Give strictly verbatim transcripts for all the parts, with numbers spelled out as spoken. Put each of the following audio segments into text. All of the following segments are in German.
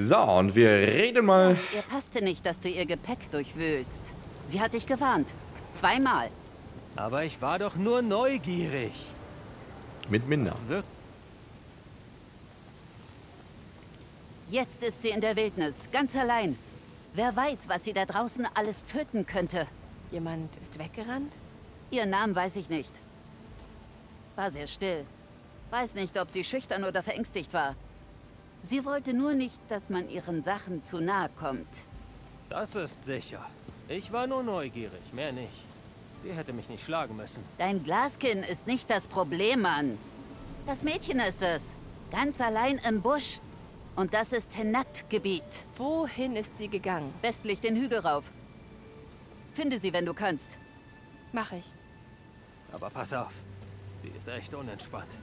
So, und wir reden mal. Ihr passte nicht, dass du ihr Gepäck durchwühlst. Sie hat dich gewarnt. Zweimal. Aber ich war doch nur neugierig. Mit Minder. Jetzt ist sie in der Wildnis, ganz allein. Wer weiß, was sie da draußen alles töten könnte. Jemand ist weggerannt? Ihren Namen weiß ich nicht. War sehr still. Weiß nicht, ob sie schüchtern oder verängstigt war. Sie wollte nur nicht, dass man ihren Sachen zu nahe kommt. Das ist sicher. Ich war nur neugierig, mehr nicht. Sie hätte mich nicht schlagen müssen. Dein Glaskinn ist nicht das Problem, Mann. Das Mädchen ist es. Ganz allein im Busch. Und das ist Tenak-Gebiet. Wohin ist sie gegangen? Westlich den Hügel rauf. Finde sie, wenn du kannst. Mach ich. Aber pass auf. Sie ist echt unentspannt.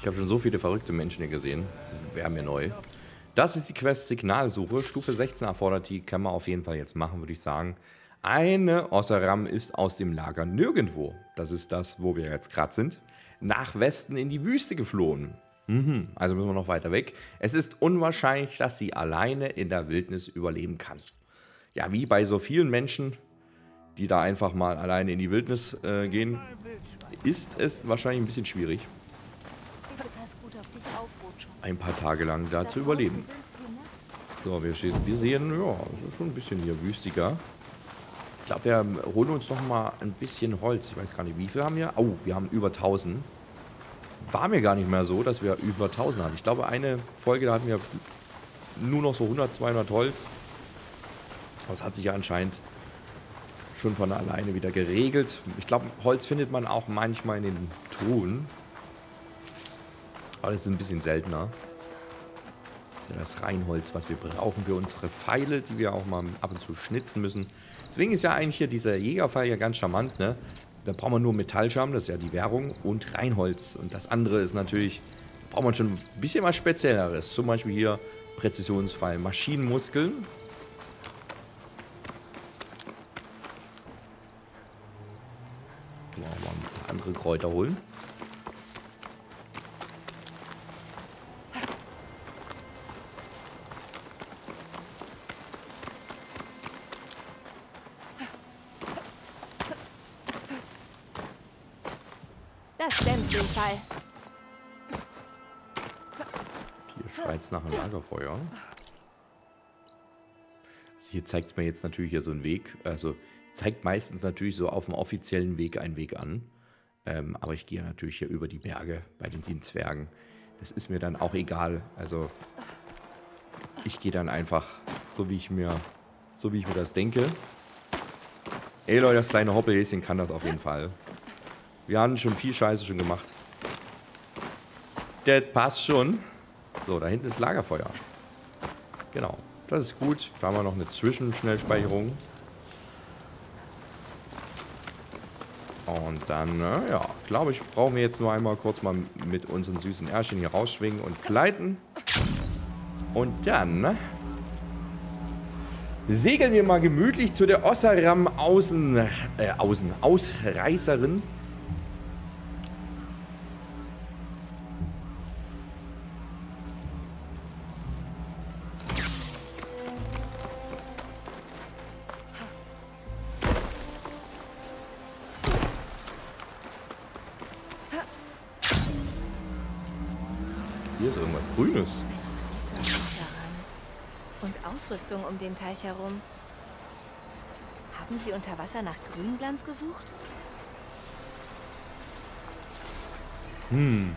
Ich habe schon so viele verrückte Menschen hier gesehen. Wir haben hier neu. Das ist die Quest Signalsuche. Stufe sechzehn erfordert die. Kann man auf jeden Fall jetzt machen, würde ich sagen. Eine Oseram ist aus dem Lager nirgendwo. Das ist das, wo wir jetzt gerade sind. Nach Westen in die Wüste geflohen. Mhm, also müssen wir noch weiter weg. Es ist unwahrscheinlich, dass sie alleine in der Wildnis überleben kann. Ja, wie bei so vielen Menschen, die da einfach mal alleine in die Wildnis äh, gehen, ist es wahrscheinlich ein bisschen schwierig, ein paar Tage lang da zu überleben. So, wir sehen, ja, schon ein bisschen hier wüstiger. Ich glaube, wir holen uns noch mal ein bisschen Holz. Ich weiß gar nicht, wie viel haben wir? Oh, wir haben über tausend. War mir gar nicht mehr so, dass wir über tausend hatten. Ich glaube, eine Folge, da hatten wir nur noch so hundert, zweihundert Holz. Das hat sich ja anscheinend schon von alleine wieder geregelt. Ich glaube, Holz findet man auch manchmal in den Truhen. Aber das ist ein bisschen seltener. Das ist ja das Reinholz, was wir brauchen für unsere Pfeile, die wir auch mal ab und zu schnitzen müssen. Deswegen ist ja eigentlich hier dieser Jägerpfeil ja ganz charmant, ne? Da braucht man nur Metallscham, das ist ja die Währung, und Reinholz. Und das andere ist natürlich, braucht man schon ein bisschen was Spezielleres. Zum Beispiel hier Präzisionspfeil, Maschinenmuskeln. Können wir auch mal ein paar andere Kräuter holen. Hier schreit's nach einem Lagerfeuer. Also hier zeigt es mir jetzt natürlich hier so einen Weg. Also zeigt meistens natürlich so auf dem offiziellen Weg einen Weg an. Ähm, aber ich gehe natürlich hier über die Berge bei den sieben Zwergen. Das ist mir dann auch egal. Also ich gehe dann einfach so, wie ich mir, so wie ich mir das denke. Ey Leute, das kleine Hoppelhäschen kann das auf jeden Fall. Wir haben schon viel Scheiße schon gemacht. Das passt schon. So, da hinten ist Lagerfeuer. Genau, das ist gut. Da haben wir noch eine Zwischenschnellspeicherung. Und dann, äh, ja, glaube ich, brauchen wir jetzt nur einmal kurz mal mit unseren süßen Ärschchen hier rausschwingen und gleiten. Und dann segeln wir mal gemütlich zu der Oseram Außen, äh, Außen, Ausreißerin. Grünes. Und Ausrüstung um den Teich herum. Haben Sie unter Wasser nach Grünglanz gesucht? Hm.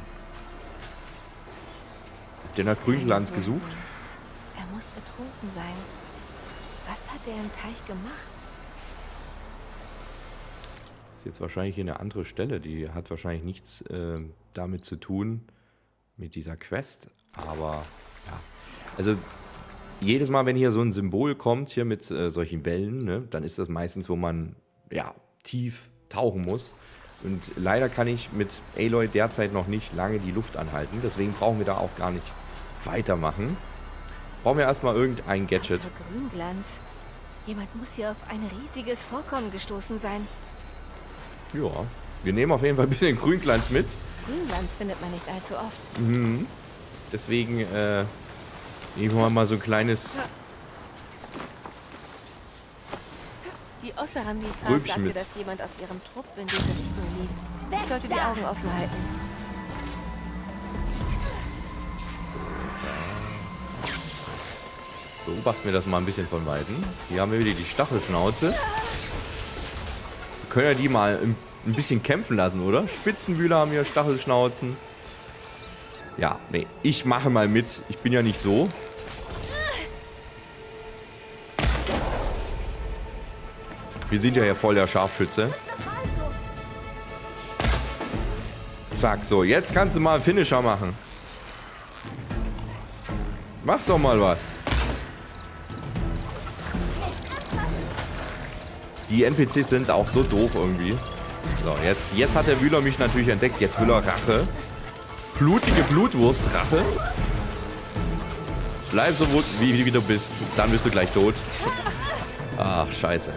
Habt ihr nach Grünglanz gesucht? Er muss betrunken sein. Was hat er im Teich gemacht? Das ist jetzt wahrscheinlich hier eine andere Stelle. Die hat wahrscheinlich nichts äh, damit zu tun, mit dieser Quest. Aber ja, also jedes Mal, wenn hier so ein Symbol kommt, hier mit äh, solchen Wellen, ne, dann ist das meistens, wo man ja tief tauchen muss. Und leider kann ich mit Aloy derzeit noch nicht lange die Luft anhalten. Deswegen brauchen wir da auch gar nicht weitermachen. Brauchen wir erstmal irgendein Gadget. Grünglanz. Jemand muss hier auf ein riesiges Vorkommen gestoßen sein. Ja, wir nehmen auf jeden Fall ein bisschen Grünglanz mit. Grünlands findet man nicht allzu oft. Mhm. Deswegen äh, nehmen wir mal so ein kleines Die Oseram, die ich traf, sagte, mit. dass jemand aus ihrem Trupp in diese Richtung lief. Ich sollte die Augen offen halten. Beobachten wir das mal ein bisschen von Weitem. Hier haben wir wieder die Stachelschnauze. Wir können ja die mal ein bisschen kämpfen lassen, oder? Spitzenwühler haben hier Stachelschnauzen. Ja, nee, ich mache mal mit. Ich bin ja nicht so. Wir sind ja hier voll der Scharfschütze. Zack, so, jetzt kannst du mal einen Finisher machen. Mach doch mal was. Die N P Cs sind auch so doof irgendwie. So, jetzt, jetzt hat der Wühler mich natürlich entdeckt. Jetzt will er Rache. Blutige Blutwurst-Rache. Bleib so wie, wie du bist. Dann bist du gleich tot. Ach, scheiße.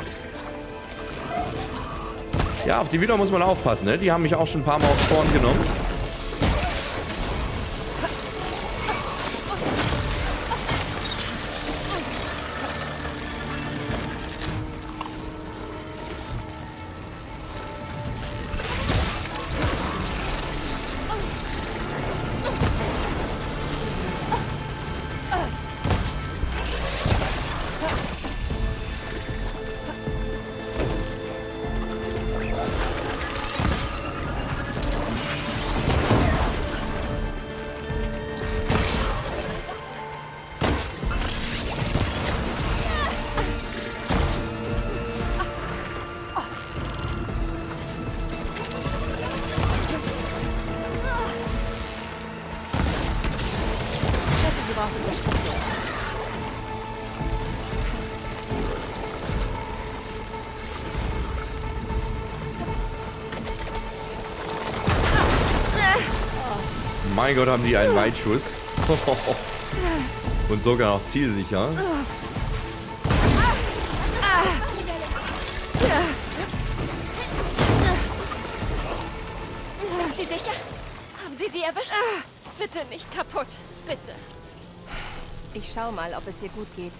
Ja, auf die Wühler muss man aufpassen, ne? Die haben mich auch schon ein paar Mal auf Korn genommen. Mein Gott, haben die einen Weitschuss. Und sogar noch zielsicher. Sind Sie sicher? Haben Sie sie erwischt? Bitte nicht kaputt. Bitte. Ich schau mal, ob es ihr gut geht.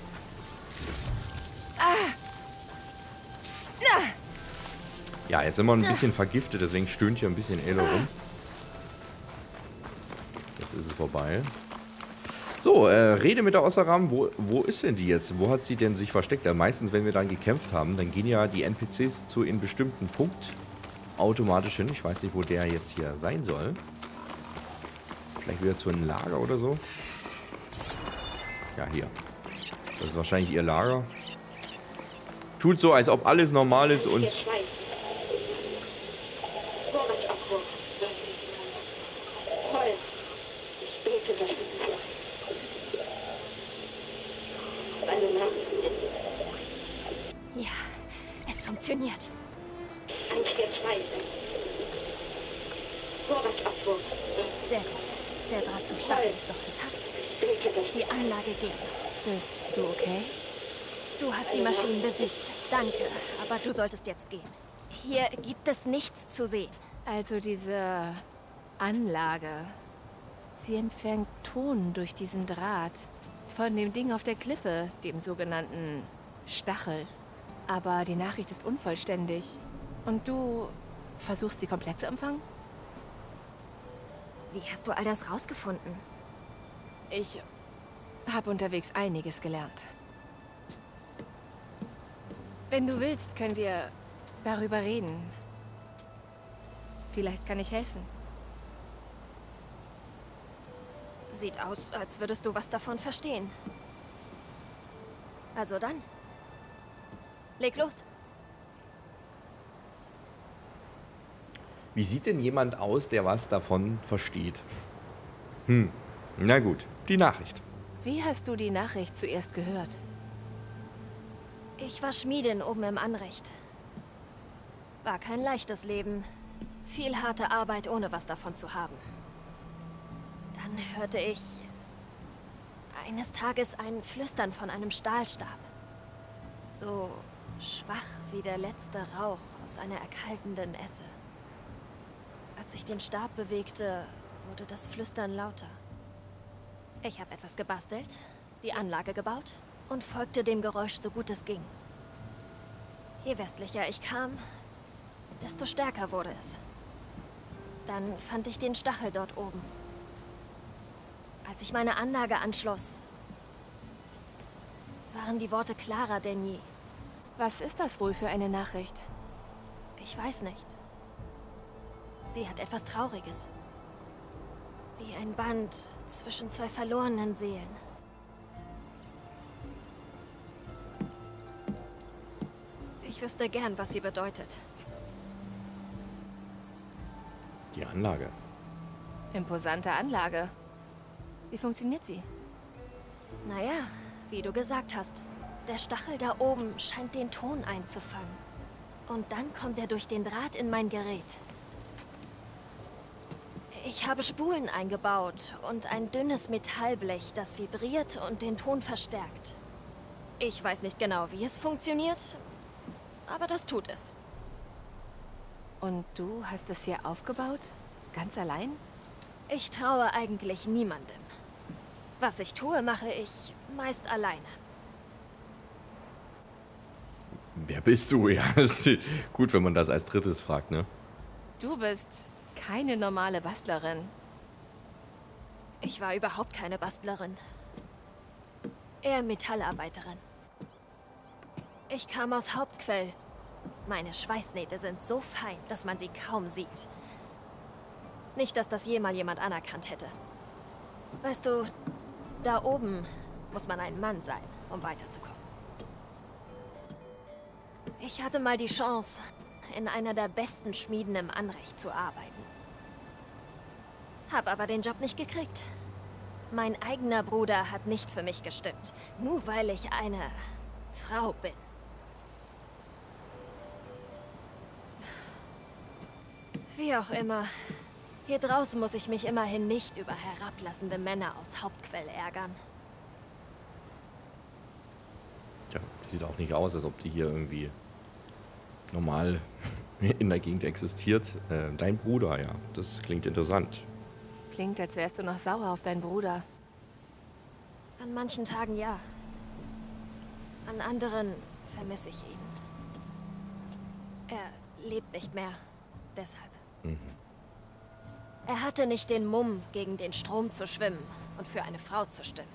Ja, jetzt sind wir ein bisschen vergiftet, deswegen stöhnt hier ein bisschen Aloy rum. Ist es vorbei. So, äh, rede mit der Oseram. Wo, wo ist denn die jetzt? Wo hat sie denn sich versteckt? Ja, meistens, wenn wir dann gekämpft haben, dann gehen ja die N P Cs zu einem bestimmten Punkt automatisch hin. Ich weiß nicht, wo der jetzt hier sein soll. Vielleicht wieder zu einem Lager oder so. Ja, hier. Das ist wahrscheinlich ihr Lager. Tut so, als ob alles normal ist und... Sehr gut. Der Draht zum Stachel ist noch intakt. Die Anlage geht noch. Bist du okay? Du hast die Maschinen besiegt. Danke, aber du solltest jetzt gehen. Hier gibt es nichts zu sehen. Also diese Anlage, sie empfängt Ton durch diesen Draht von dem Ding auf der Klippe, dem sogenannten Stachel. Aber die Nachricht ist unvollständig. Und du versuchst, sie komplett zu empfangen? Wie hast du all das rausgefunden? Ich habe unterwegs einiges gelernt. Wenn du willst, können wir darüber reden. Vielleicht kann ich helfen. Sieht aus, als würdest du was davon verstehen. Also dann. Leg los. Wie sieht denn jemand aus, der was davon versteht? Hm, na gut, die Nachricht. Wie hast du die Nachricht zuerst gehört? Ich war Schmiedin oben im Anrecht. War kein leichtes Leben. Viel harte Arbeit, ohne was davon zu haben. Dann hörte ich eines Tages ein Flüstern von einem Stahlstab. So schwach wie der letzte Rauch aus einer erkaltenden Esse. Als ich den Stab bewegte, wurde das Flüstern lauter. Ich habe etwas gebastelt, die Anlage gebaut und folgte dem Geräusch so gut es ging. Je westlicher ich kam, desto stärker wurde es. Dann fand ich den Stachel dort oben. Als ich meine Anlage anschloss, waren die Worte klarer denn je. Was ist das wohl für eine Nachricht? Ich weiß nicht. Sie hat etwas Trauriges. Wie ein Band zwischen zwei verlorenen Seelen. Ich wüsste gern, was sie bedeutet. Die Anlage. Imposante Anlage. Wie funktioniert sie? Naja, wie du gesagt hast. Der Stachel da oben scheint den Ton einzufangen. Und dann kommt er durch den Draht in mein Gerät. Ich habe Spulen eingebaut und ein dünnes Metallblech, das vibriert und den Ton verstärkt. Ich weiß nicht genau, wie es funktioniert, aber das tut es. Und du hast es hier aufgebaut? Ganz allein? Ich traue eigentlich niemandem. Was ich tue, mache ich meist alleine. Wer bist du? Ja, ist gut, wenn man das als drittes fragt, ne? Du bist keine normale Bastlerin. Ich war überhaupt keine Bastlerin. Eher Metallarbeiterin. Ich kam aus Hauptquell. Meine Schweißnähte sind so fein, dass man sie kaum sieht. Nicht, dass das jemals jemand anerkannt hätte. Weißt du, da oben muss man ein Mann sein, um weiterzukommen. Ich hatte mal die Chance, in einer der besten Schmieden im Anrecht zu arbeiten. Hab aber den Job nicht gekriegt. Mein eigener Bruder hat nicht für mich gestimmt, nur weil ich eine Frau bin. Wie auch immer, hier draußen muss ich mich immerhin nicht über herablassende Männer aus Hauptquell ärgern. Tja, sieht auch nicht aus, als ob die hier irgendwie normal in der Gegend existiert. Äh, dein Bruder, ja, das klingt interessant. Klingt, als wärst du noch sauer auf deinen Bruder. An manchen Tagen ja. An anderen vermisse ich ihn. Er lebt nicht mehr, deshalb. Mhm. Er hatte nicht den Mumm, gegen den Strom zu schwimmen und für eine Frau zu stimmen.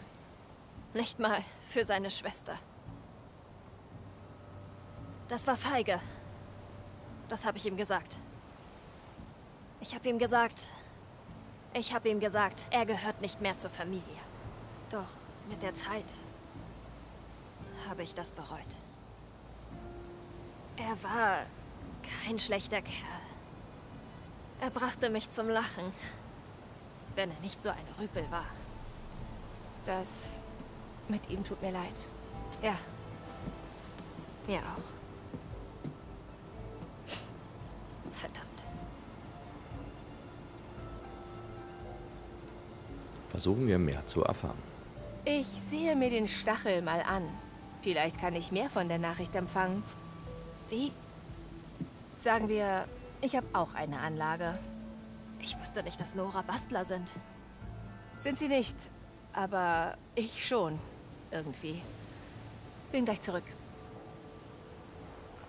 Nicht mal für seine Schwester. Das war feige. Das habe ich ihm gesagt. Ich habe ihm gesagt... Ich habe ihm gesagt, er gehört nicht mehr zur Familie. Doch mit der Zeit habe ich das bereut. Er war kein schlechter Kerl. Er brachte mich zum Lachen, wenn er nicht so ein Rüpel war. Das mit ihm tut mir leid. Ja, mir auch. Verdammt. Versuchen wir mehr zu erfahren. Ich sehe mir den Stachel mal an. Vielleicht kann ich mehr von der Nachricht empfangen. Wie? Sagen wir, ich habe auch eine Anlage. Ich wusste nicht, dass Nora Bastler sind. Sind sie nicht, aber ich schon. Irgendwie. Bin gleich zurück.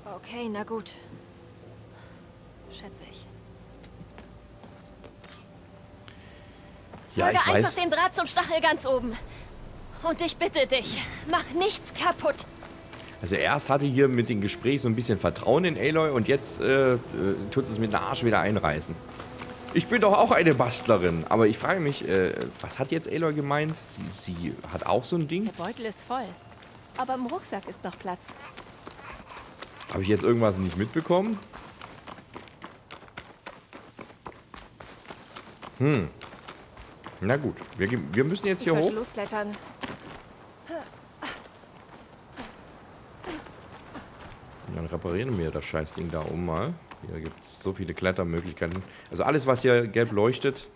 Okay, na gut. Schätze ich. Ja, ich weiß. Einfach den Draht zum Stachel ganz oben. Und ich bitte dich, mach nichts kaputt. Also erst hatte hier mit dem Gespräch so ein bisschen Vertrauen in Aloy und jetzt äh, äh, tut es mit einer Arsch wieder einreißen. Ich bin doch auch eine Bastlerin. Aber ich frage mich, äh, was hat jetzt Aloy gemeint? Sie, sie hat auch so ein Ding? Der Beutel ist voll, aber im Rucksack ist noch Platz. Habe ich jetzt irgendwas nicht mitbekommen? Hm. Na gut, wir, wir müssen jetzt hier hoch. Ich sollte losklettern. Dann reparieren wir das Scheißding da oben mal. Hier gibt es so viele Klettermöglichkeiten. Also alles, was hier gelb leuchtet,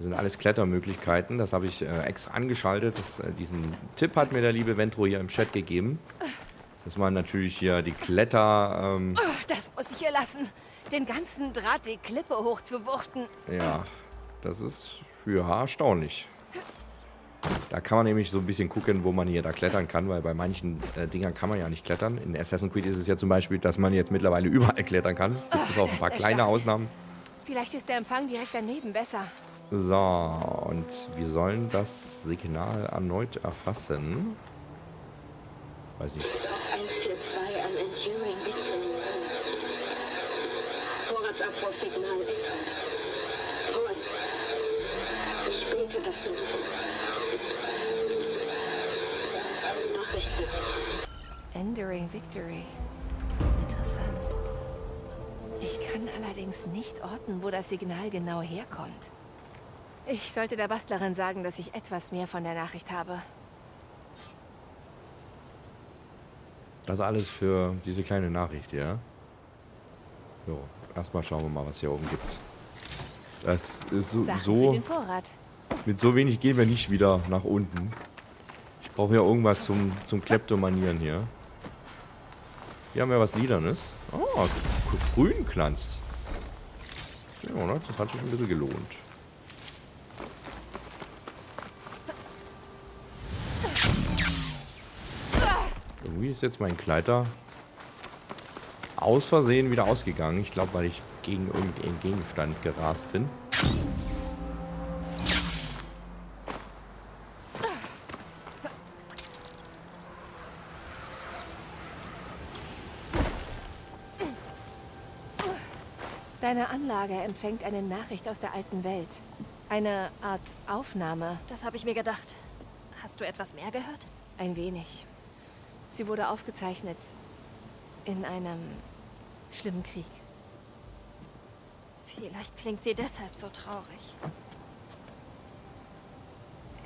sind alles Klettermöglichkeiten. Das habe ich äh, extra angeschaltet. Das, äh, diesen Tipp hat mir der liebe Ventro hier im Chat gegeben. Das waren natürlich hier die Kletter... Ähm, oh, das muss ich hier lassen. den ganzen Draht die Klippe hochzuwuchten. Ja, das ist für erstaunlich. Da kann man nämlich so ein bisschen gucken, wo man hier da klettern kann, weil bei manchen äh, Dingern kann man ja nicht klettern. In Assassin's Creed ist es ja zum Beispiel, dass man jetzt mittlerweile überall klettern kann. Gibt es auch ein paar kleine Ausnahmen. Vielleicht ist der Empfang direkt daneben besser. So, und wir sollen das Signal erneut erfassen. Weiß nicht. eins vier zwei an Enduring Victory. Vorratsabwurfsignal. Ruhe. Ich bete, dass du Nachrichten. Enduring Victory. Interessant. Ich kann allerdings nicht orten, wo das Signal genau herkommt. Ich sollte der Bastlerin sagen, dass ich etwas mehr von der Nachricht habe. Das alles für diese kleine Nachricht, ja? So, erstmal schauen wir mal, was hier oben gibt. Das ist so... so den Vorrat. Mit so wenig gehen wir nicht wieder nach unten. Ich brauche ja irgendwas zum, zum Kleptomanieren hier. Hier haben wir was Liedernes. Oh, Grünklanz. Ja, oder? Das hat sich ein bisschen gelohnt. Wie ist jetzt mein Kleider aus Versehen wieder ausgegangen? Ich glaube, weil ich gegen irgendeinen Gegenstand gerast bin. Deine Anlage empfängt eine Nachricht aus der alten Welt. Eine Art Aufnahme. Das habe ich mir gedacht. Hast du etwas mehr gehört? Ein wenig. Sie wurde aufgezeichnet in einem schlimmen Krieg. Vielleicht klingt sie deshalb so traurig.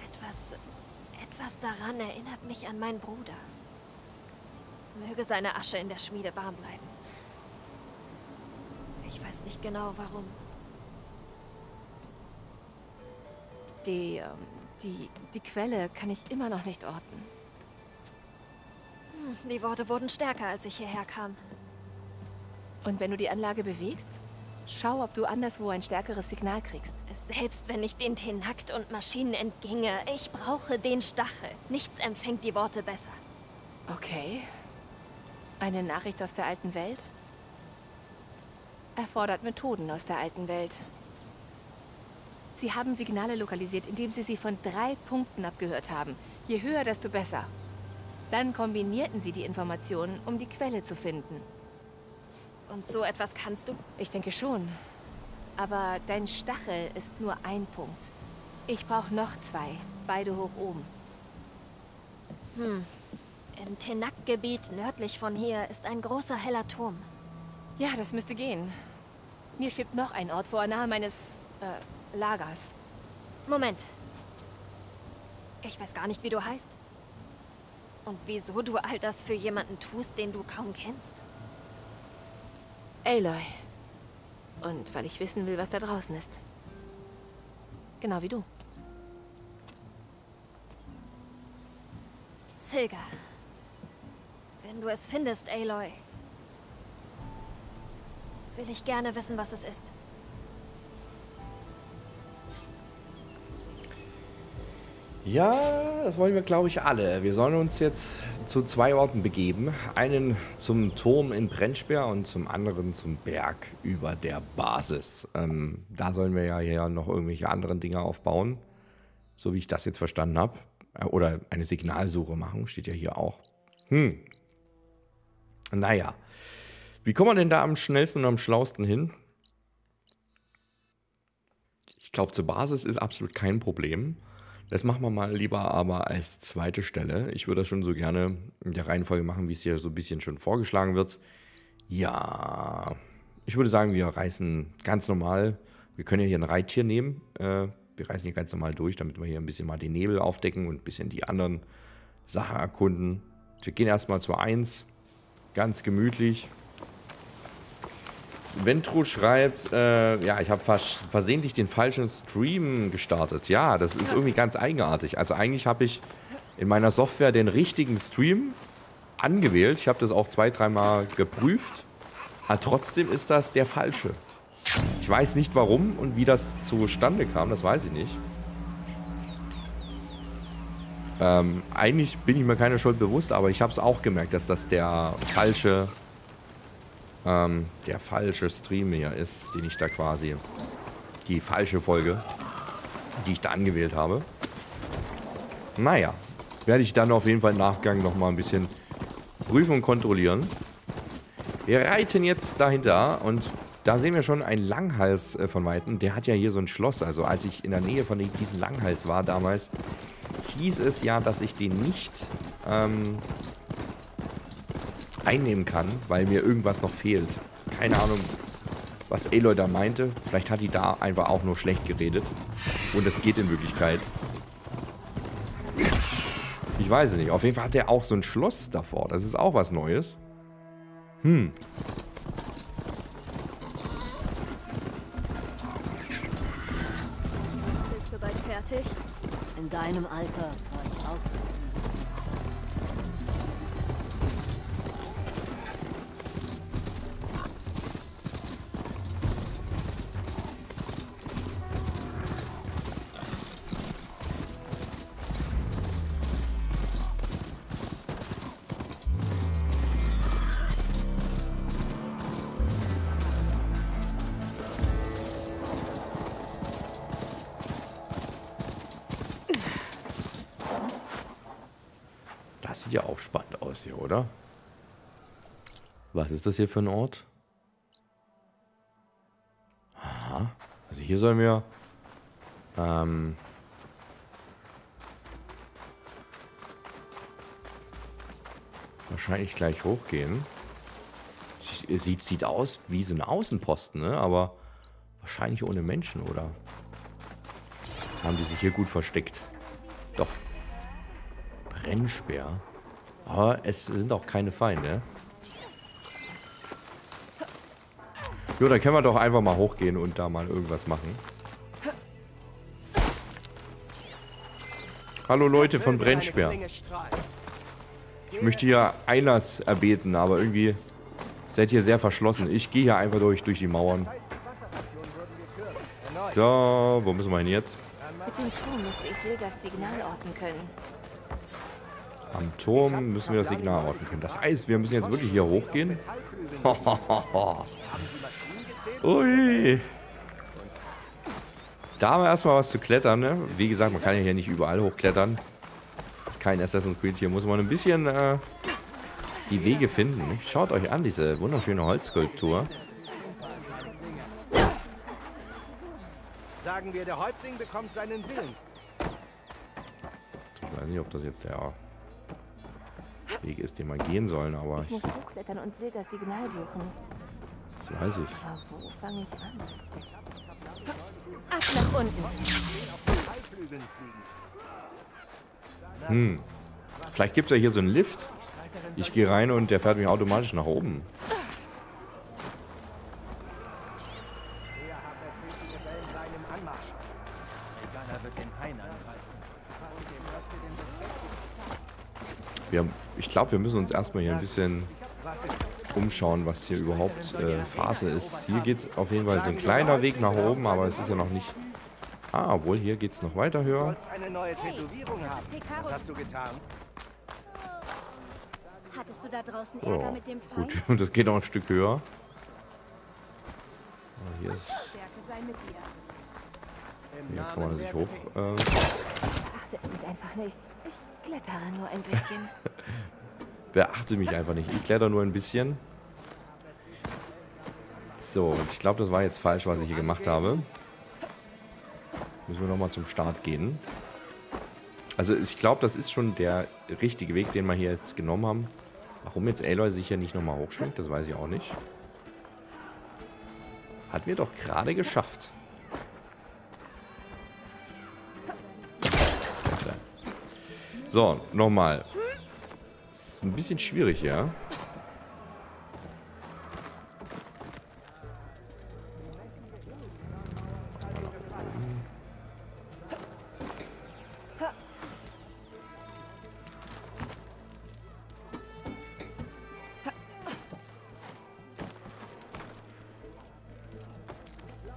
Etwas, etwas daran erinnert mich an meinen Bruder. Möge seine Asche in der Schmiede warm bleiben. Ich weiß nicht genau, warum. Die, die, die Quelle kann ich immer noch nicht orten. Die Worte wurden stärker, als ich hierher kam. Und wenn du die Anlage bewegst, schau, ob du anderswo ein stärkeres Signal kriegst. Selbst wenn ich den Tenak und Maschinen entginge, ich brauche den Stachel. Nichts empfängt die Worte besser. Okay. Eine Nachricht aus der alten Welt erfordert Methoden aus der alten Welt. Sie haben Signale lokalisiert, indem sie sie von drei Punkten abgehört haben. Je höher, desto besser. Dann kombinierten sie die Informationen, um die Quelle zu finden. Und so etwas kannst du? Ich denke schon. Aber dein Stachel ist nur ein Punkt. Ich brauche noch zwei, beide hoch oben. Hm. Im Tenak-Gebiet nördlich von hier ist ein großer heller Turm. Ja, das müsste gehen. Mir schwebt noch ein Ort vor, nahe meines äh, Lagers. Moment. Ich weiß gar nicht, wie du heißt. Und wieso du all das für jemanden tust, den du kaum kennst? Aloy. Und weil ich wissen will, was da draußen ist. Genau wie du. Silga. Wenn du es findest, Aloy, will ich gerne wissen, was es ist. Ja, das wollen wir, glaube ich, alle. Wir sollen uns jetzt zu zwei Orten begeben. Einen zum Turm in Brennspeer und zum anderen zum Berg über der Basis. Ähm, da sollen wir ja hier noch irgendwelche anderen Dinge aufbauen. So wie ich das jetzt verstanden habe. Oder eine Signalsuche machen, steht ja hier auch. Hm. Naja. Wie kommen wir denn da am schnellsten und am schlausten hin? Ich glaube, zur Basis ist absolut kein Problem. Das machen wir mal lieber aber als zweite Stelle. Ich würde das schon so gerne in der Reihenfolge machen, wie es hier so ein bisschen schon vorgeschlagen wird. Ja, ich würde sagen, wir reißen ganz normal. Wir können ja hier ein Reittier nehmen. Wir reißen hier ganz normal durch, damit wir hier ein bisschen mal den Nebel aufdecken und ein bisschen die anderen Sachen erkunden. Wir gehen erstmal zur eins. Ganz gemütlich. Ventru schreibt, äh, ja, ich habe vers versehentlich den falschen Stream gestartet. Ja, das ist irgendwie ganz eigenartig. Also eigentlich habe ich in meiner Software den richtigen Stream angewählt. Ich habe das auch zwei, dreimal geprüft. Aber trotzdem ist das der falsche. Ich weiß nicht warum und wie das zustande kam, das weiß ich nicht. Ähm, eigentlich bin ich mir keine Schuld bewusst, aber ich habe es auch gemerkt, dass das der falsche, ähm, der falsche Stream hier ist, den ich da quasi, die falsche Folge, die ich da angewählt habe. Naja, werde ich dann auf jeden Fall im Nachgang nochmal ein bisschen prüfen und kontrollieren. Wir reiten jetzt dahinter und da sehen wir schon einen Langhals von Weitem. Der hat ja hier so ein Schloss, also als ich in der Nähe von diesem Langhals war damals, hieß es ja, dass ich den nicht ähm, einnehmen kann, weil mir irgendwas noch fehlt. Keine Ahnung, was Aloy da meinte. Vielleicht hat die da einfach auch nur schlecht geredet. Und das geht in Wirklichkeit. Ich weiß es nicht. Auf jeden Fall hat er auch so ein Schloss davor. Das ist auch was Neues. Hm. Bist du bald fertig? In deinem Alter war ich hier, oder? Was ist das hier für ein Ort? Aha. Also hier sollen wir ähm, wahrscheinlich gleich hochgehen. Sieht, sieht aus wie so ein Außenposten, ne? Aber wahrscheinlich ohne Menschen, oder? Haben die sich hier gut versteckt. Doch. Brennspeer. Aber es sind auch keine Feinde. Jo, dann können wir doch einfach mal hochgehen und da mal irgendwas machen. Hallo Leute von Brennspeer. Ich möchte hier Einlass erbeten, aber irgendwie seid ihr sehr verschlossen. Ich gehe hier einfach durch, durch die Mauern. So, wo müssen wir hin jetzt? Mit dem Turm müsste ich Silgas Signal orten können. Am Turm müssen wir das Signal orten können. Das heißt, wir müssen jetzt wirklich hier hochgehen. Ui. Da haben wir erstmal was zu klettern, ne? Wie gesagt, man kann ja hier nicht überall hochklettern. Das ist kein Assassin's Creed. Hier muss man ein bisschen äh, die Wege finden. Schaut euch an, diese wunderschöne Holzskulptur. Sagen wir, der Häuptling bekommt seinen Willen. Ich weiß nicht, ob das jetzt der Weg ist, den wir gehen sollen, aber ich, ich muss hochklettern und will das Signal suchen. Das weiß ich. Aber wo fange ich an? Ab nach unten. Hm. Vielleicht gibt es ja hier so einen Lift. Ich gehe rein und der fährt mich automatisch nach oben. Wir, ich glaube, wir müssen uns erstmal hier ein bisschen umschauen, was hier überhaupt äh, Phase ist. Hier geht es auf jeden Fall so ein kleiner Weg nach oben, aber es ist ja noch nicht... Ah, obwohl, hier geht es noch weiter höher. Oh, gut, und das geht noch ein Stück höher. Oh, hier, ist, hier kann man sich hoch... Äh, Ich klettere nur ein bisschen. Beachte mich einfach nicht. Ich kletter nur ein bisschen. So, ich glaube, das war jetzt falsch, was ich hier gemacht habe. Müssen wir nochmal zum Start gehen. Also ich glaube, das ist schon der richtige Weg, den wir hier jetzt genommen haben. Warum jetzt Aloy sich hier nicht nochmal hochschwingt, das weiß ich auch nicht. Hat mir doch gerade geschafft. So, nochmal. Ist ein bisschen schwierig, ja?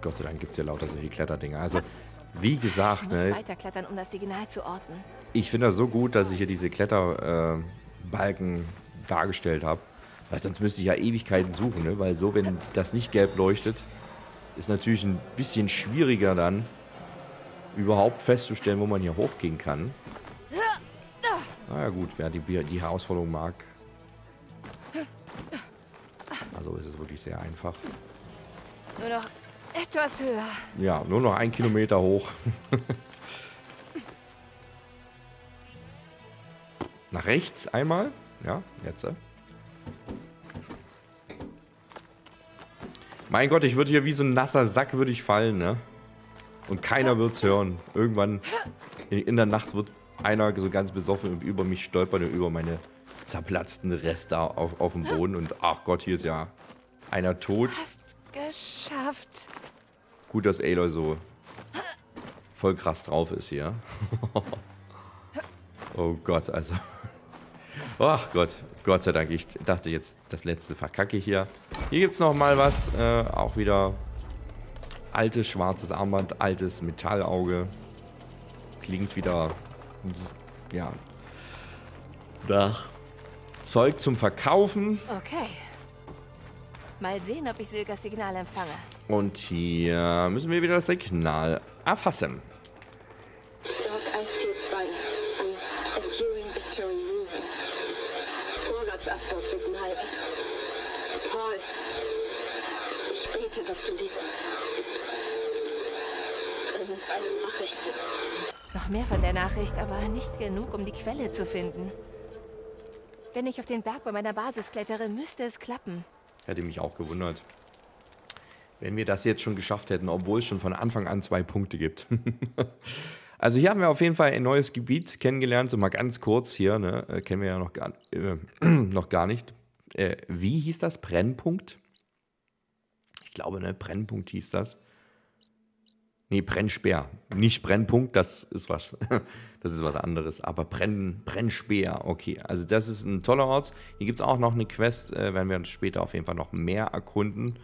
Gott sei Dank gibt es hier lauter solche Kletterdinger. Also, wie gesagt, ich muss ne, weiterklettern, um das Signal zu orten. Ich finde das so gut, dass ich hier diese Kletterbalken äh, dargestellt habe. Weil sonst müsste ich ja Ewigkeiten suchen, ne? Weil so, wenn das nicht gelb leuchtet, ist natürlich ein bisschen schwieriger dann, überhaupt festzustellen, wo man hier hochgehen kann. Na ja gut, wer die, die Herausforderung mag. Also ist es wirklich sehr einfach. Nur noch etwas höher. Ja, nur noch ein Kilometer hoch. Nach rechts einmal. Ja, jetzt. Mein Gott, ich würde hier wie so ein nasser Sack würde ich fallen, ne? Und keiner wird's hören. Irgendwann in der Nacht wird einer so ganz besoffen über mich stolpern und über meine zerplatzten Reste auf, auf dem Boden. Und ach Gott, hier ist ja einer tot. Hast geschafft. Gut, dass Aloy so voll krass drauf ist hier. Oh Gott, also. Ach Gott, Gott sei Dank. Ich dachte jetzt, das letzte verkacke hier. Hier gibt's noch mal was. Äh, auch wieder altes schwarzes Armband, altes Metallauge. Klingt wieder, ja, nach Zeug zum Verkaufen. Okay. Mal sehen, ob ich Silgas Signal empfange. Und hier müssen wir wieder das Signal erfassen. Vorratsabwurfsignal. Paul, ich bete, dass du die... Das ist eine Nachricht. Noch mehr von der Nachricht, aber nicht genug, um die Quelle zu finden. Wenn ich auf den Berg bei meiner Basis klettere, müsste es klappen. Hätte mich auch gewundert. Wenn wir das jetzt schon geschafft hätten, obwohl es schon von Anfang an zwei Punkte gibt. Also hier haben wir auf jeden Fall ein neues Gebiet kennengelernt. So mal ganz kurz hier, ne? äh, kennen wir ja noch gar, äh, noch gar nicht. Äh, wie hieß das? Brennpunkt? Ich glaube, ne? Brennpunkt hieß das. Nee, Brennspeer. Nicht Brennpunkt, das ist was, das ist was anderes. Aber Brenn, Brennspeer, okay. Also das ist ein toller Ort. Hier gibt es auch noch eine Quest, äh, werden wir uns später auf jeden Fall noch mehr erkunden.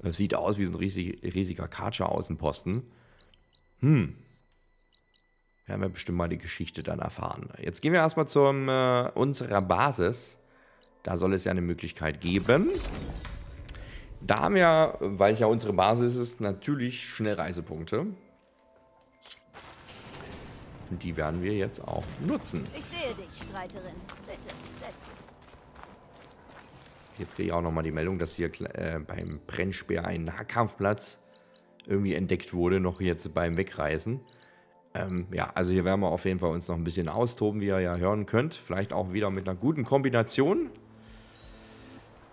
Das sieht aus wie so ein riesig, riesiger Karcher-Außenposten. Hm. Werden wir bestimmt mal die Geschichte dann erfahren. Jetzt gehen wir erstmal zu äh, unserer Basis. Da soll es ja eine Möglichkeit geben. Da haben wir, weil es ja unsere Basis ist, natürlich Schnellreisepunkte. Und die werden wir jetzt auch nutzen. Ich sehe dich, Streiterin. Bitte, setz dich. Jetzt kriege ich auch nochmal die Meldung, dass hier äh, beim Brennspeer ein Nahkampfplatz irgendwie entdeckt wurde, noch jetzt beim Wegreisen. Ähm, ja, also hier werden wir auf jeden Fall uns noch ein bisschen austoben, wie ihr ja hören könnt. Vielleicht auch wieder mit einer guten Kombination.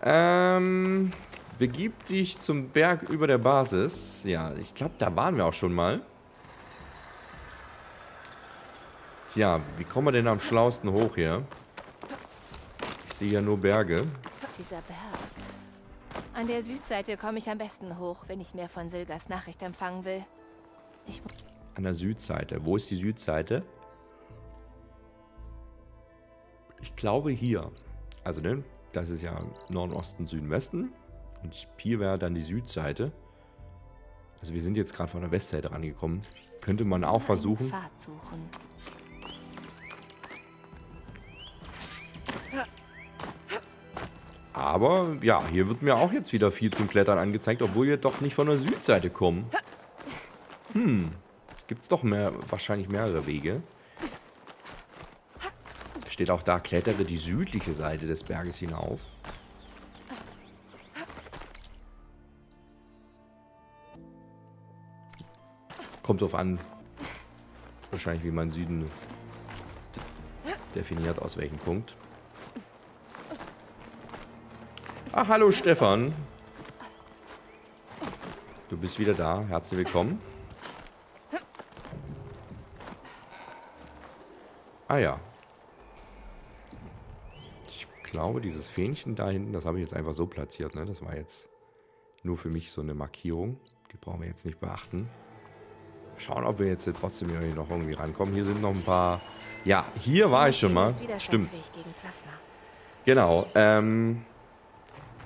Ähm, begib dich zum Berg über der Basis. Ja, ich glaube, da waren wir auch schon mal. Tja, wie kommen wir denn am schlausten hoch hier? Ich sehe ja nur Berge. Dieser Berg. An der Südseite komme ich am besten hoch, wenn ich mehr von Silgas Nachricht empfangen will. Ich muss... An der Südseite. Wo ist die Südseite? Ich glaube hier. Also, ne? Das ist ja Norden, Osten, Süden, Westen. Und hier wäre dann die Südseite. Also, wir sind jetzt gerade von der Westseite rangekommen. Könnte man auch versuchen. Fahrt suchen. Aber, ja, hier wird mir auch jetzt wieder viel zum Klettern angezeigt, obwohl wir doch nicht von der Südseite kommen. Hm. Gibt es doch mehr, wahrscheinlich mehrere Wege. Steht auch da, klettere die südliche Seite des Berges hinauf. Kommt drauf an, wahrscheinlich wie man Süden definiert, aus welchem Punkt. Ach, hallo Stefan. Du bist wieder da, herzlich willkommen. Ah ja. Ich glaube, dieses Fähnchen da hinten, das habe ich jetzt einfach so platziert, ne? Das war jetzt nur für mich so eine Markierung. Die brauchen wir jetzt nicht beachten. Schauen, ob wir jetzt hier trotzdem hier noch irgendwie rankommen. Hier sind noch ein paar... Ja, hier war ich schon mal. Stimmt. Genau. Ähm,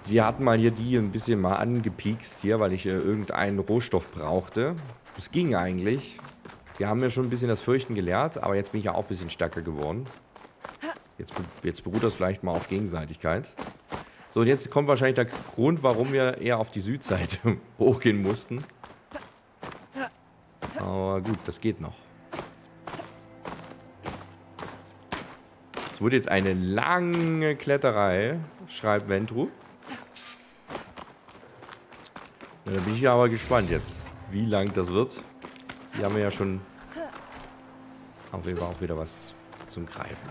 Wir hatten mal hier die ein bisschen mal angepiekst hier, weil ich äh, irgendeinen Rohstoff brauchte. Das ging eigentlich. Die haben mir schon ein bisschen das Fürchten gelehrt, aber jetzt bin ich ja auch ein bisschen stärker geworden. Jetzt, jetzt beruht das vielleicht mal auf Gegenseitigkeit. So, und jetzt kommt wahrscheinlich der Grund, warum wir eher auf die Südseite hochgehen mussten. Aber gut, das geht noch. Es wurde jetzt eine lange Kletterei, schreibt Ventru. Ja, da bin ich aber gespannt jetzt, wie lang das wird. Hier haben wir ja schon auf jeden Fall auch wieder was zum Greifen.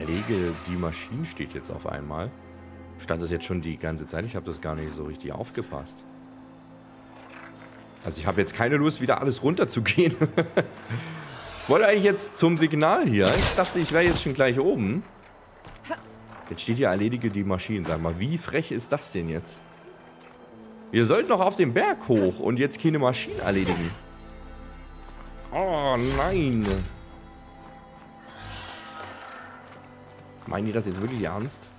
Erlege die Maschine steht jetzt auf einmal. Stand das jetzt schon die ganze Zeit? Ich habe das gar nicht so richtig aufgepasst. Also ich habe jetzt keine Lust, wieder alles runterzugehen. Ich wollte eigentlich jetzt zum Signal hier. Ich dachte, ich wäre jetzt schon gleich oben. Jetzt steht hier, erledige die Maschinen. Sag mal, wie frech ist das denn jetzt? Wir sollten doch auf den Berg hoch und jetzt keine Maschinen erledigen. Oh nein. Meinen die das jetzt wirklich ernst?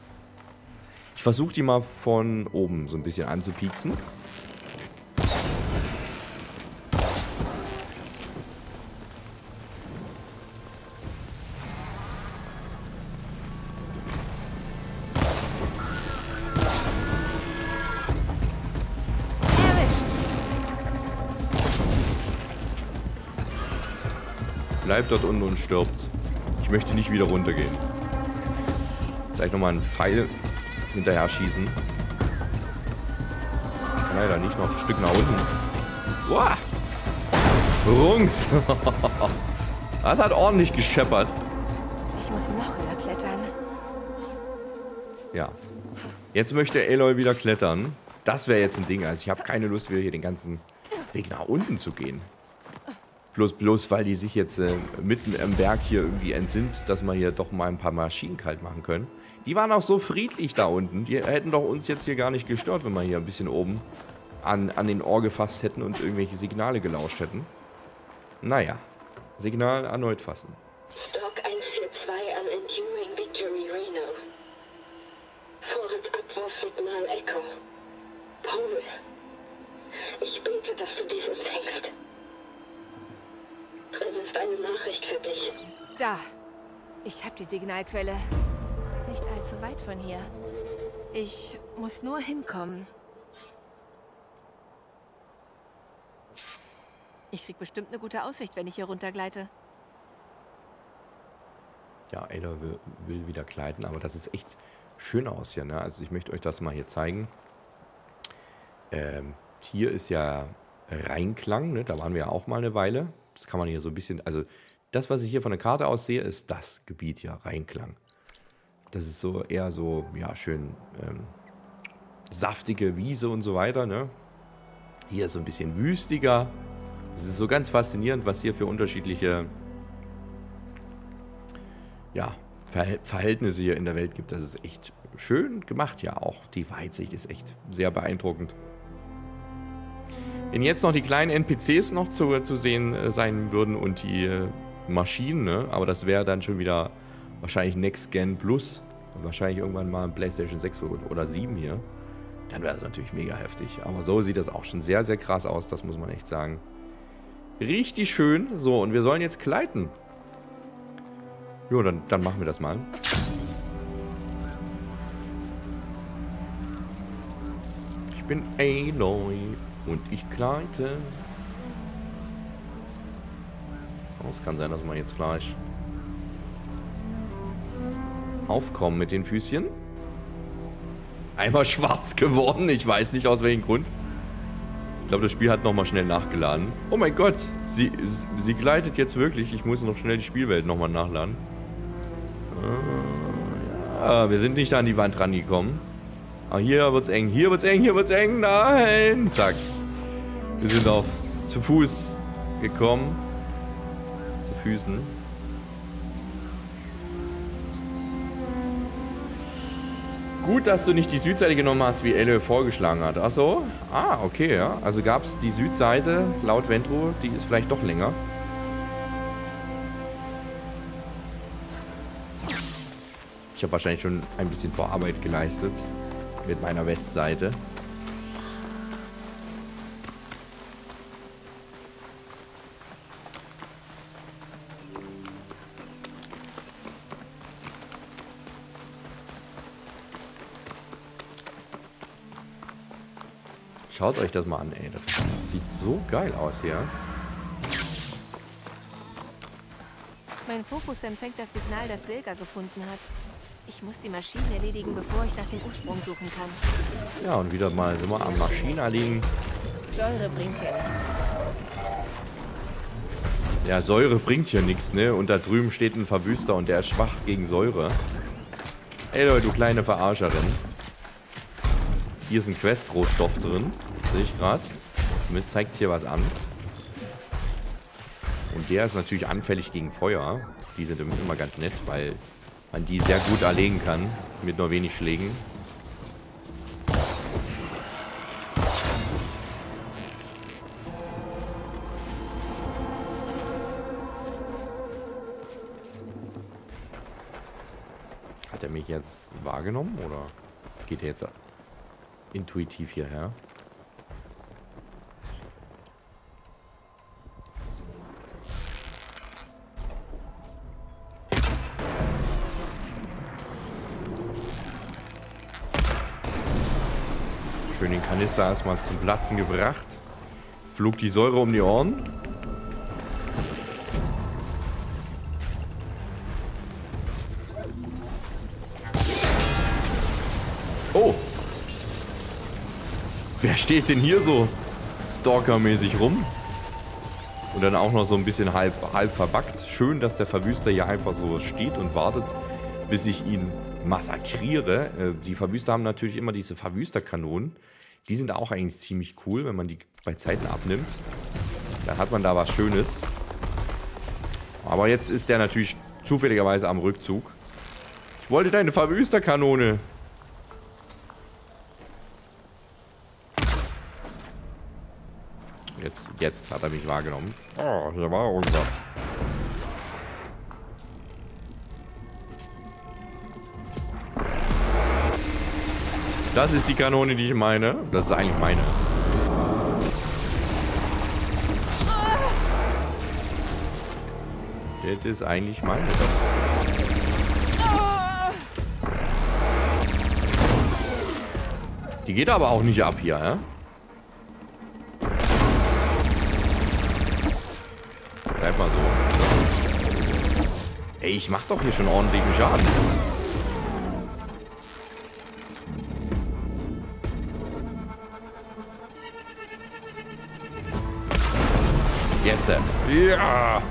Ich versuche die mal von oben so ein bisschen anzupieksen. Erwischt. Bleibt dort unten und stirbt. Ich möchte nicht wieder runtergehen. Vielleicht nochmal einen Pfeil hinterher schießen. Leider nicht, noch ein Stück nach unten. Boah! Rungs! Das hat ordentlich gescheppert. Ich muss noch höher klettern. Ja. Jetzt möchte Aloy wieder klettern. Das wäre jetzt ein Ding. Also ich habe keine Lust, wieder hier den ganzen Weg nach unten zu gehen. Bloß, bloß weil die sich jetzt äh, mitten im Berg hier irgendwie entsinnt, dass wir hier doch mal ein paar Maschinen kalt machen können. Die waren auch so friedlich da unten. Die hätten doch uns jetzt hier gar nicht gestört, wenn wir hier ein bisschen oben an, an den Ohr gefasst hätten und irgendwelche Signale gelauscht hätten. Naja, Signal erneut fassen. Stock eins vier zwei an Enduring Victory Reno. Fordert Abwurfsignal Echo. Paul, ich bete, dass du dies empfängst. Drin ist eine Nachricht für dich. Da, ich habe die Signalquelle. Nicht allzu weit von hier. Ich muss nur hinkommen. Ich krieg bestimmt eine gute Aussicht, wenn ich hier runtergleite. Ja, Ada will, will wieder gleiten, aber das ist echt schön aus hier, ne? Also ich möchte euch das mal hier zeigen. Ähm, hier ist ja Rheinklang, ne? Da waren wir ja auch mal eine Weile. Das kann man hier so ein bisschen, also das, was ich hier von der Karte aus sehe, ist das Gebiet hier, Rheinklang. Das ist so eher so, ja, schön ähm, saftige Wiese und so weiter, ne? Hier so ein bisschen wüstiger. Es ist so ganz faszinierend, was hier für unterschiedliche, ja, Ver- Verhältnisse hier in der Welt gibt. Das ist echt schön gemacht, ja auch. Die Weitsicht ist echt sehr beeindruckend. Wenn jetzt noch die kleinen N P Cs noch zu, zu sehen äh, sein würden und die äh, Maschinen, ne? Aber das wäre dann schon wieder wahrscheinlich Next Gen Plus. Und wahrscheinlich irgendwann mal ein PlayStation sechs oder sieben hier. Dann wäre das natürlich mega heftig. Aber so sieht das auch schon sehr, sehr krass aus. Das muss man echt sagen. Richtig schön. So, und wir sollen jetzt gleiten. Jo, dann, dann machen wir das mal. Ich bin Aloy. Und ich gleite. Oh, es kann sein, dass wir jetzt gleich aufkommen mit den Füßchen. Einmal schwarz geworden. Ich weiß nicht, aus welchem Grund. Ich glaube, das Spiel hat nochmal schnell nachgeladen. Oh mein Gott, sie, sie gleitet jetzt wirklich. Ich muss noch schnell die Spielwelt nochmal nachladen. Ja, wir sind nicht an die Wand rangekommen. Aber hier wird's eng, hier wird's eng, hier wird's eng. Nein! Zack. Wir sind auf zu Fuß gekommen. zu Füßen. Gut, dass du nicht die Südseite genommen hast, wie Elle vorgeschlagen hat. Ach so? Ah, okay, ja. Also gab es die Südseite, laut Ventru, die ist vielleicht doch länger. Ich habe wahrscheinlich schon ein bisschen Vorarbeit geleistet mit meiner Westseite. Schaut euch das mal an, ey. Das sieht so geil aus hier. Mein Fokus empfängt das Signal, das Silga gefunden hat. Ich muss die Maschinen erledigen, bevor ich nach dem Ursprung suchen kann. Ja, und wieder mal sind wir am Maschinen erlegen. Säure bringt hier nichts. Ja, Säure bringt hier nichts, ne? Und da drüben steht ein Verwüster und der ist schwach gegen Säure. Ey, Leute, du kleine Verarscherin. Hier ist ein Quest-Rohstoff drin, sehe ich gerade. Damit zeigt hier was an. Und der ist natürlich anfällig gegen Feuer. Die sind immer ganz nett, weil man die sehr gut erlegen kann. Mit nur wenig Schlägen. Hat er mich jetzt wahrgenommen oder geht er jetzt ab? Intuitiv hierher. Schön den Kanister erstmal zum Platzen gebracht. Flog die Säure um die Ohren. Oh! Wer steht denn hier so stalkermäßig rum? Und dann auch noch so ein bisschen halb, halb verbackt. Schön, dass der Verwüster hier einfach so steht und wartet, bis ich ihn massakriere. Äh, die Verwüster haben natürlich immer diese Verwüsterkanonen. Die sind auch eigentlich ziemlich cool, wenn man die bei Zeiten abnimmt. Dann hat man da was Schönes. Aber jetzt ist der natürlich zufälligerweise am Rückzug. Ich wollte deine Verwüsterkanone. Jetzt, jetzt hat er mich wahrgenommen. Oh, da war irgendwas. Das ist die Kanone, die ich meine. Das ist eigentlich meine. Das ist eigentlich meine. Die geht aber auch nicht ab hier, ja? Bleib mal so. Ey, ich mach doch hier schon ordentlichen Schaden. Jetzt. Ja.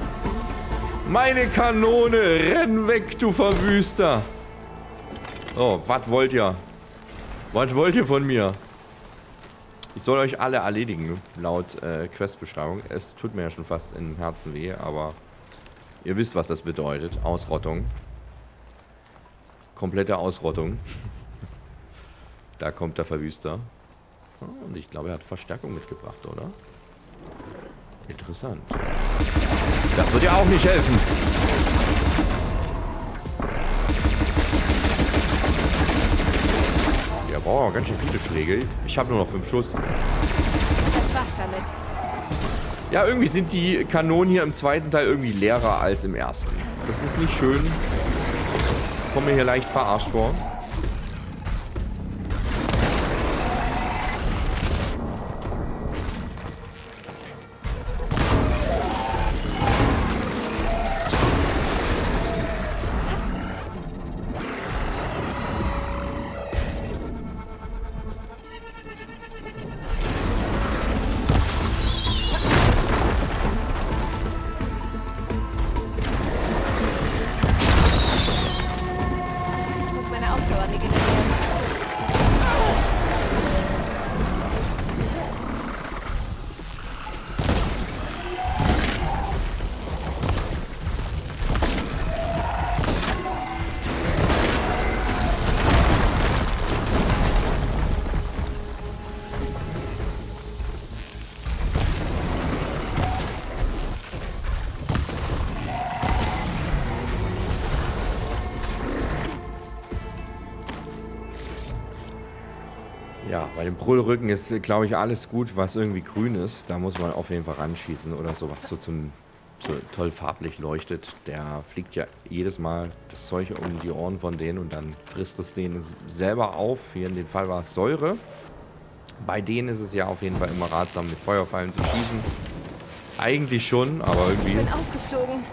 Meine Kanone. Renn weg, du Verwüster. Oh, was wollt ihr? Was wollt ihr von mir? Ich soll euch alle erledigen, laut äh, Questbeschreibung. Es tut mir ja schon fast im Herzen weh, aber ihr wisst, was das bedeutet. Ausrottung. Komplette Ausrottung. Da kommt der Verwüster. Oh, und ich glaube, er hat Verstärkung mitgebracht, oder? Interessant. Das wird ja auch nicht helfen. Oh, ganz schön viele Schläge. Ich habe nur noch fünf Schuss. Das war's damit. Ja, irgendwie sind die Kanonen hier im zweiten Teil irgendwie leerer als im ersten. Das ist nicht schön. Ich komme mir hier leicht verarscht vor. Ja, bei dem Brüllrücken ist, glaube ich, alles gut, was irgendwie grün ist. Da muss man auf jeden Fall ranschießen oder sowas so zum... So toll farblich leuchtet. Der fliegt ja jedes Mal das Zeug um die Ohren von denen und dann frisst es denen selber auf. Hier in dem Fall war es Säure. Bei denen ist es ja auf jeden Fall immer ratsam, mit Feuerfallen zu schießen. Eigentlich schon, aber irgendwie... Ich bin aufgeflogen.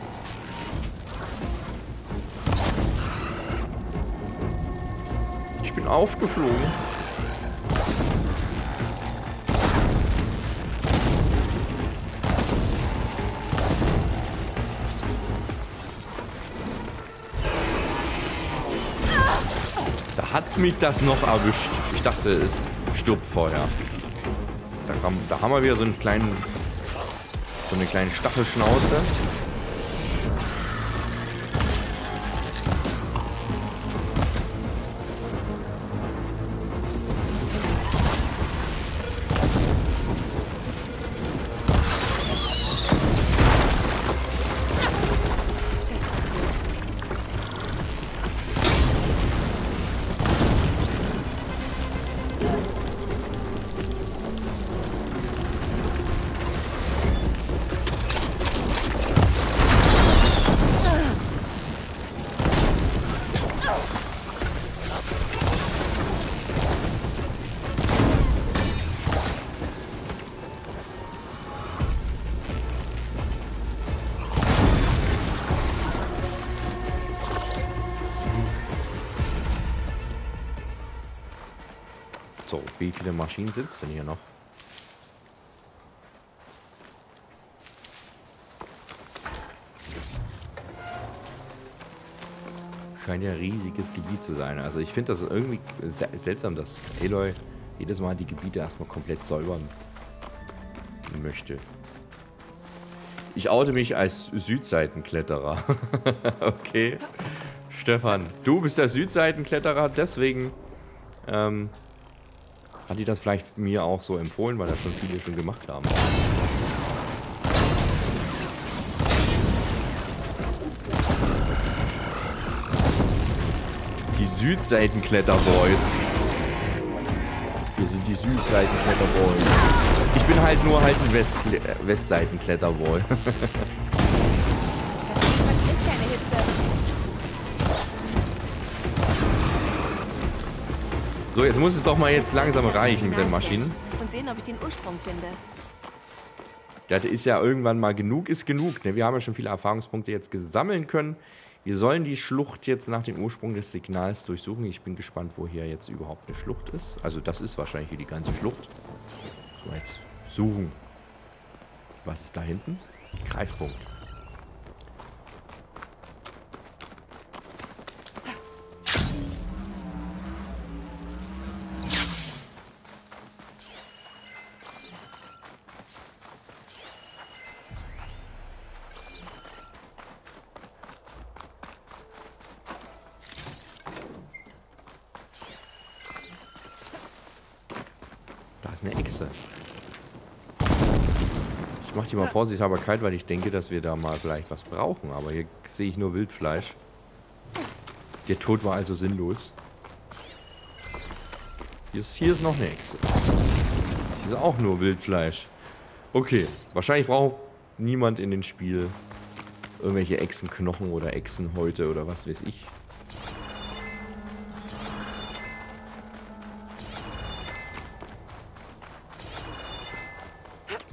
Ich bin aufgeflogen. Hat mich das noch erwischt. Ich dachte, es stirbt vorher. Da, kam, da haben wir wieder so einen kleinen, so eine kleine Stachelschnauze. So, wie viele Maschinen sitzt denn hier noch? Scheint ja ein riesiges Gebiet zu sein. Also ich finde das irgendwie seltsam, dass Aloy jedes Mal die Gebiete erstmal komplett säubern möchte. Ich oute mich als Südseitenkletterer. Okay. Stefan, du bist der Südseitenkletterer, deswegen... Ähm, hat die das vielleicht mir auch so empfohlen, weil das schon viele schon gemacht haben. Die Südseitenkletterboys. Wir sind die Südseitenkletterboys. Ich bin halt nur halt ein West Westseitenkletterboy. So, jetzt muss es doch mal jetzt langsam reichen mit den Maschinen. Und sehen, ob ich den Ursprung finde. Das ist ja irgendwann mal genug ist genug. Ne? Wir haben ja schon viele Erfahrungspunkte jetzt gesammeln können. Wir sollen die Schlucht jetzt nach dem Ursprung des Signals durchsuchen. Ich bin gespannt, wo hier jetzt überhaupt eine Schlucht ist. Also das ist wahrscheinlich hier die ganze Schlucht. So, jetzt suchen. Was ist da hinten? Greifpunkt. Ich mache die mal vorsichtshalber kalt, weil ich denke, dass wir da mal vielleicht was brauchen. Aber hier sehe ich nur Wildfleisch. Der Tod war also sinnlos. Hier ist, hier ist noch eine Echse. Hier ist auch nur Wildfleisch. Okay, wahrscheinlich braucht niemand in dem Spiel irgendwelche Echsenknochen oder Echsenhäute oder was weiß ich.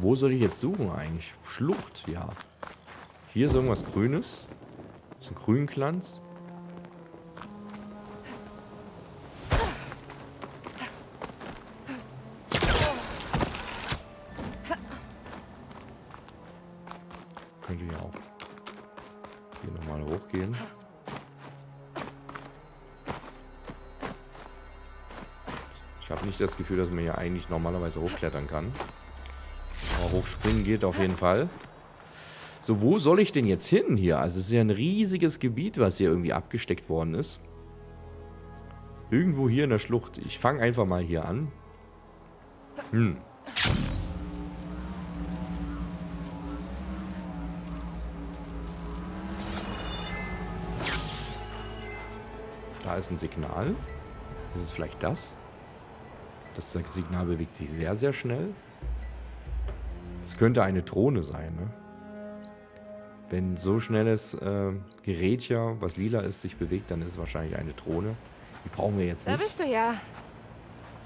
Wo soll ich jetzt suchen eigentlich? Schlucht, ja. Hier ist irgendwas Grünes. Das ist ein Grünglanz. Könnte ja auch hier nochmal hochgehen. Ich habe nicht das Gefühl, dass man hier eigentlich normalerweise hochklettern kann. Hochspringen geht auf jeden Fall. So, wo soll ich denn jetzt hin hier? Also es ist ja ein riesiges Gebiet, was hier irgendwie abgesteckt worden ist. Irgendwo hier in der Schlucht. Ich fange einfach mal hier an. Hm. Da ist ein Signal. Ist es vielleicht das? Das Signal bewegt sich sehr, sehr schnell. Es könnte eine Drohne sein, ne? Wenn so schnelles äh, Gerät hier, was lila ist, sich bewegt, dann ist es wahrscheinlich eine Drohne. Die brauchen wir jetzt nicht. Da bist du ja.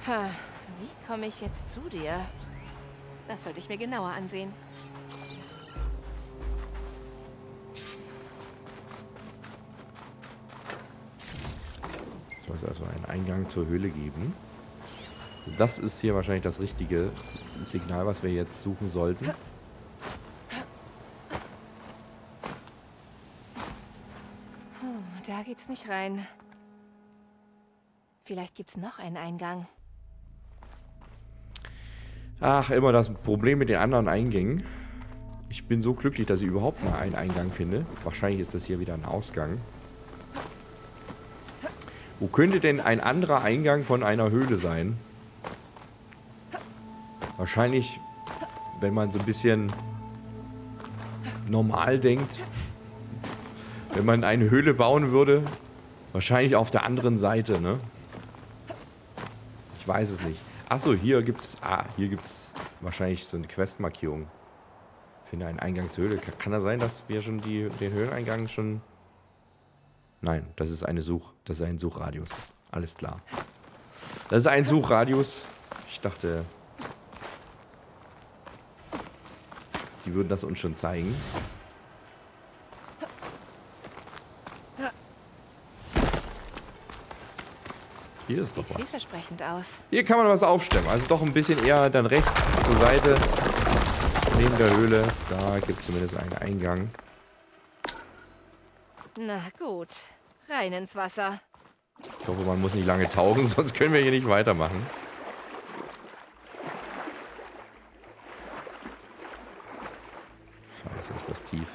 Ha, wie komme ich jetzt zu dir? Das sollte ich mir genauer ansehen. Es muss also einen Eingang zur Höhle geben. Das ist hier wahrscheinlich das richtige Signal, was wir jetzt suchen sollten. Da geht's nicht rein. Vielleicht gibt's noch einen Eingang. Ach, immer das Problem mit den anderen Eingängen. Ich bin so glücklich, dass ich überhaupt mal einen Eingang finde. Wahrscheinlich ist das hier wieder ein Ausgang. Wo könnte denn ein anderer Eingang von einer Höhle sein? Wahrscheinlich, wenn man so ein bisschen normal denkt, wenn man eine Höhle bauen würde, wahrscheinlich auf der anderen Seite, ne? Ich weiß es nicht. Achso, hier gibt's, ah, hier gibt's wahrscheinlich so eine Questmarkierung. Finde einen Eingang zur Höhle. Kann das sein, dass wir schon die, den Höhleneingang schon... Nein, das ist eine Such, das ist ein Suchradius. Alles klar. Das ist ein Suchradius. Ich dachte... Die würden das uns schon zeigen. Hier ist doch was. Sieht vielversprechend aus. Hier kann man was aufstemmen. Also doch ein bisschen eher dann rechts zur Seite. Neben der Höhle. Da gibt es zumindest einen Eingang. Na gut. Rein ins Wasser. Ich hoffe, man muss nicht lange tauchen, sonst können wir hier nicht weitermachen. Scheiße, ist das tief.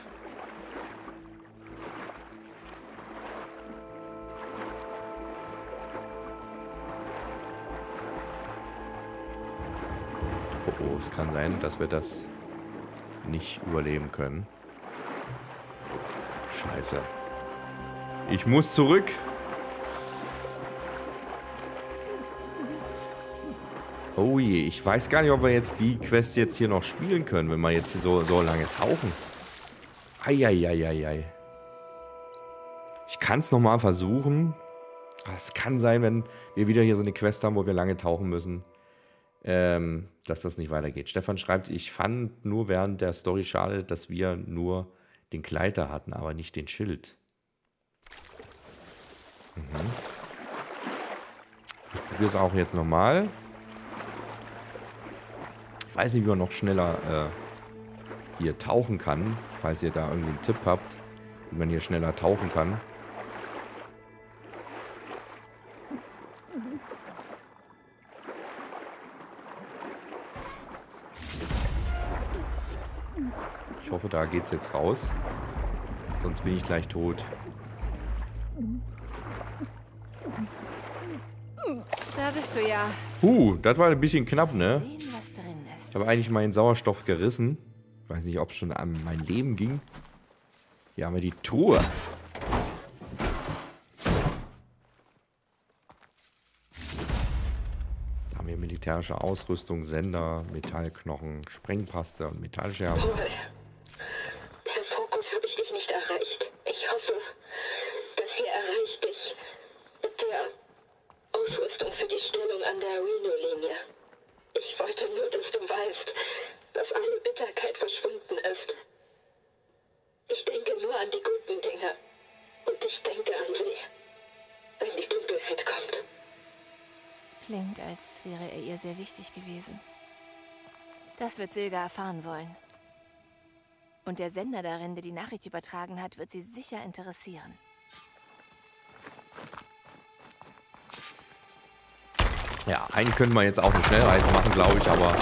Oh, oh, es kann sein, dass wir das nicht überleben können. Scheiße. Ich muss zurück. Oh je, ich weiß gar nicht, ob wir jetzt die Quest jetzt hier noch spielen können, wenn wir jetzt hier so, so lange tauchen. Eieieiei. Ich kann es nochmal versuchen. Es kann sein, wenn wir wieder hier so eine Quest haben, wo wir lange tauchen müssen, ähm, dass das nicht weitergeht. Stefan schreibt, ich fand nur während der Story schade, dass wir nur den Kleider hatten, aber nicht den Schild. Mhm. Ich probiere es auch jetzt nochmal. Ich weiß nicht, wie man noch schneller äh, hier tauchen kann. Falls ihr da irgendwie einen Tipp habt, wie man hier schneller tauchen kann. Ich hoffe, da geht's jetzt raus. Sonst bin ich gleich tot. Da bist du ja. Uh, das war ein bisschen knapp, ne? Ich habe eigentlich meinen Sauerstoff gerissen. Ich weiß nicht, ob es schon an mein Leben ging. Hier haben wir die Truhe. Da haben wir militärische Ausrüstung, Sender, Metallknochen, Sprengpaste und Metallscherben. Gewesen. Das wird Silga erfahren wollen. Und der Sender darin, der die Nachricht übertragen hat, wird sie sicher interessieren. Ja, eigentlich könnten wir jetzt auch eine Schnellreise machen, glaube ich, aber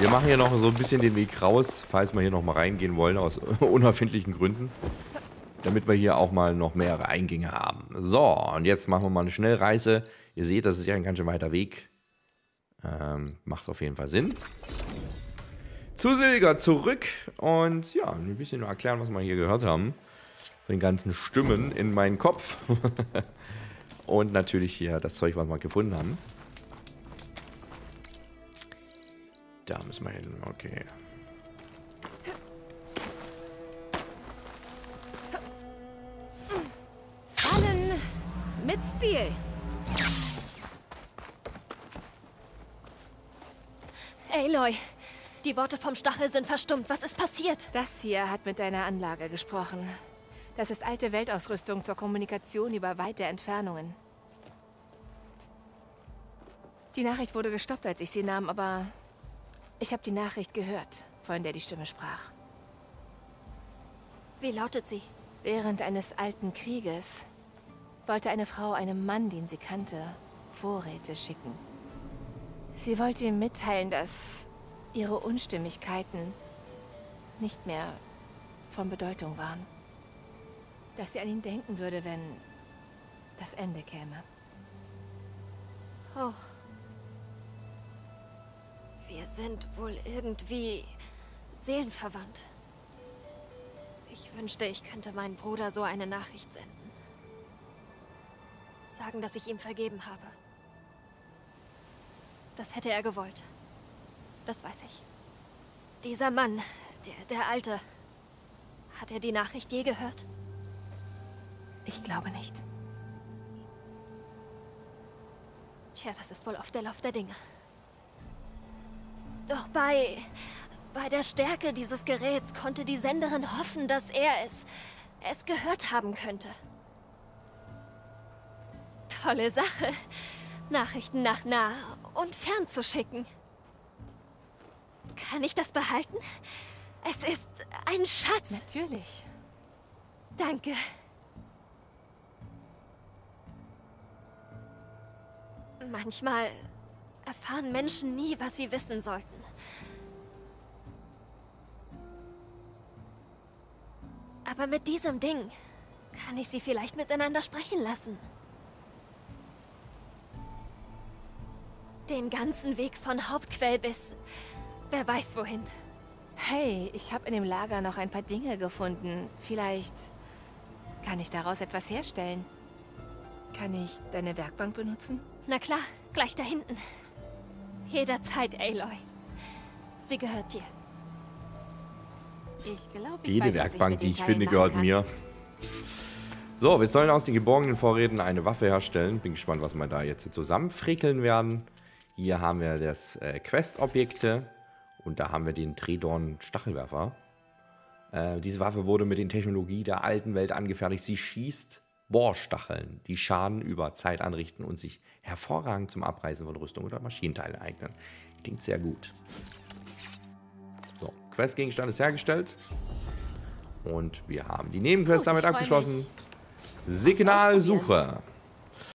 wir machen hier noch so ein bisschen den Weg raus, falls wir hier noch mal reingehen wollen, aus unerfindlichen Gründen. Damit wir hier auch mal noch mehrere Eingänge haben. So, und jetzt machen wir mal eine Schnellreise. Ihr seht, das ist ja ein ganz schön weiter Weg. Ähm, macht auf jeden Fall Sinn. Zu Silga zurück und ja, ein bisschen nur erklären, was wir hier gehört haben. Den ganzen Stimmen in meinen Kopf. Und natürlich hier das Zeug, was wir gefunden haben. Da müssen wir hin, okay. Fallen mit Stil. Aloy, die Worte vom Stachel sind verstummt. Was ist passiert? Das hier hat mit deiner Anlage gesprochen. Das ist alte Weltausrüstung zur Kommunikation über weite Entfernungen. Die Nachricht wurde gestoppt, als ich sie nahm, aber ich habe die Nachricht gehört, von der die Stimme sprach. Wie lautet sie? Während eines alten Krieges wollte eine Frau einem Mann, den sie kannte, Vorräte schicken. Sie wollte ihm mitteilen, dass ihre Unstimmigkeiten nicht mehr von Bedeutung waren. Dass sie an ihn denken würde, wenn das Ende käme. Oh. Wir sind wohl irgendwie seelenverwandt. Ich wünschte, ich könnte meinem Bruder so eine Nachricht senden. Sagen, dass ich ihm vergeben habe. Das hätte er gewollt. Das weiß ich. Dieser Mann, der, der Alte, hat er die Nachricht je gehört? Ich glaube nicht. Tja, das ist wohl oft der Lauf der Dinge. Doch bei, bei der Stärke dieses Geräts konnte die Senderin hoffen, dass er es, es gehört haben könnte. Tolle Sache, Nachrichten nach nah und fern zu schicken. Kann ich das behalten? Es ist ein Schatz. Natürlich. Danke. Manchmal erfahren Menschen nie, was sie wissen sollten. Aber mit diesem Ding kann ich sie vielleicht miteinander sprechen lassen. Den ganzen Weg von Hauptquell bis wer weiß wohin. Hey, ich habe in dem Lager noch ein paar Dinge gefunden. Vielleicht kann ich daraus etwas herstellen. Kann ich deine Werkbank benutzen? Na klar, gleich da hinten. Jederzeit, Aloy. Sie gehört dir. Ich glaube, ich Jede weiß, Werkbank, die ich finde, gehört kann. mir. So, wir sollen aus den geborgenen Vorräten eine Waffe herstellen. Bin gespannt, was wir da jetzt zusammenfrickeln werden. Hier haben wir das äh, Quest-Objekte. Und da haben wir den Tredorn Stachelwerfer. Äh, diese Waffe wurde mit den Technologie der alten Welt angefertigt. Sie schießt Bohrstacheln, die Schaden über Zeit anrichten und sich hervorragend zum Abreißen von Rüstung oder Maschinenteilen eignen. Klingt sehr gut. So, Questgegenstand ist hergestellt. Und wir haben die Nebenquest oh, damit abgeschlossen. Signalsuche.